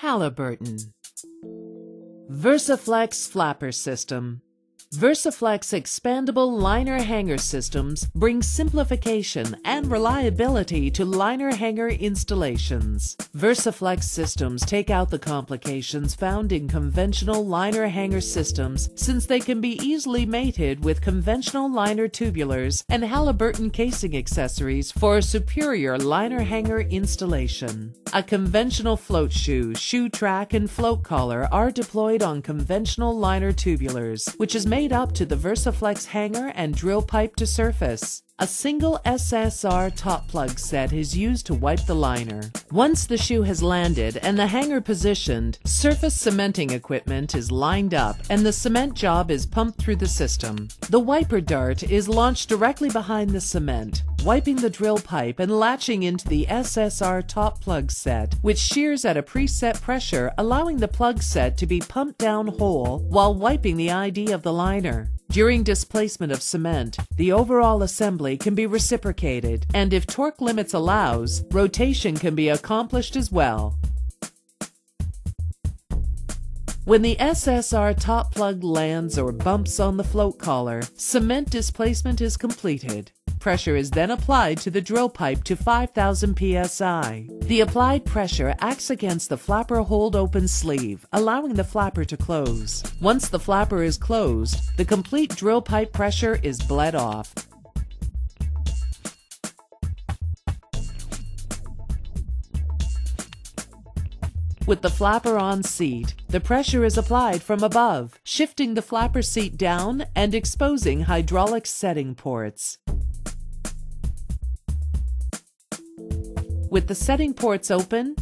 Halliburton. VersaFlex Flapper System. VersaFlex expandable liner hanger systems bring simplification and reliability to liner hanger installations. VersaFlex systems take out the complications found in conventional liner hanger systems, since they can be easily mated with conventional liner tubulars and Halliburton casing accessories for a superior liner hanger installation. A conventional float shoe, shoe track, and float collar are deployed on conventional liner tubulars, which is made up to the VersaFlex hanger and drill pipe to surface. A single SSR top plug set is used to wipe the liner. Once the shoe has landed and the hanger positioned, surface cementing equipment is lined up and the cement job is pumped through the system. The wiper dart is launched directly behind the cement, wiping the drill pipe and latching into the SSR top plug set, which shears at a preset pressure, allowing the plug set to be pumped down whole while wiping the ID of the liner. During displacement of cement, the overall assembly can be reciprocated, and if torque limits allows, rotation can be accomplished as well. When the SSR top plug lands or bumps on the float collar, cement displacement is completed. Pressure is then applied to the drill pipe to 5,000 psi. The applied pressure acts against the flapper hold open sleeve, allowing the flapper to close. Once the flapper is closed, the complete drill pipe pressure is bled off. With the flapper on seat, the pressure is applied from above, shifting the flapper seat down and exposing hydraulic setting ports. With the setting ports open,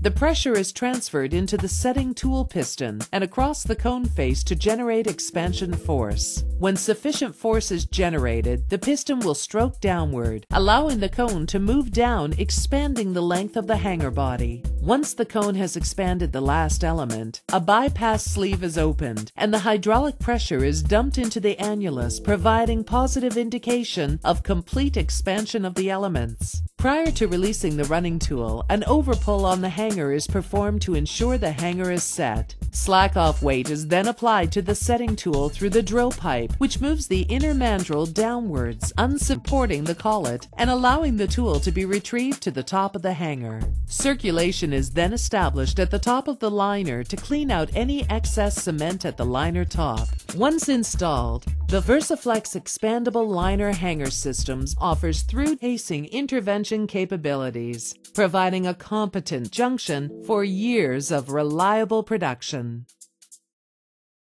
the pressure is transferred into the setting tool piston and across the cone face to generate expansion force. When sufficient force is generated, the piston will stroke downward, allowing the cone to move down, expanding the length of the hanger body. Once the cone has expanded the last element, a bypass sleeve is opened and the hydraulic pressure is dumped into the annulus, providing positive indication of complete expansion of the elements. Prior to releasing the running tool, an overpull on the hanger is performed to ensure the hanger is set. Slack-off weight is then applied to the setting tool through the drill pipe, which moves the inner mandrel downwards, unsupporting the collet and allowing the tool to be retrieved to the top of the hanger. Circulation is then established at the top of the liner to clean out any excess cement at the liner top. Once installed, the VersaFlex expandable liner hanger systems offers through casing intervention capabilities, providing a competent junction for years of reliable production.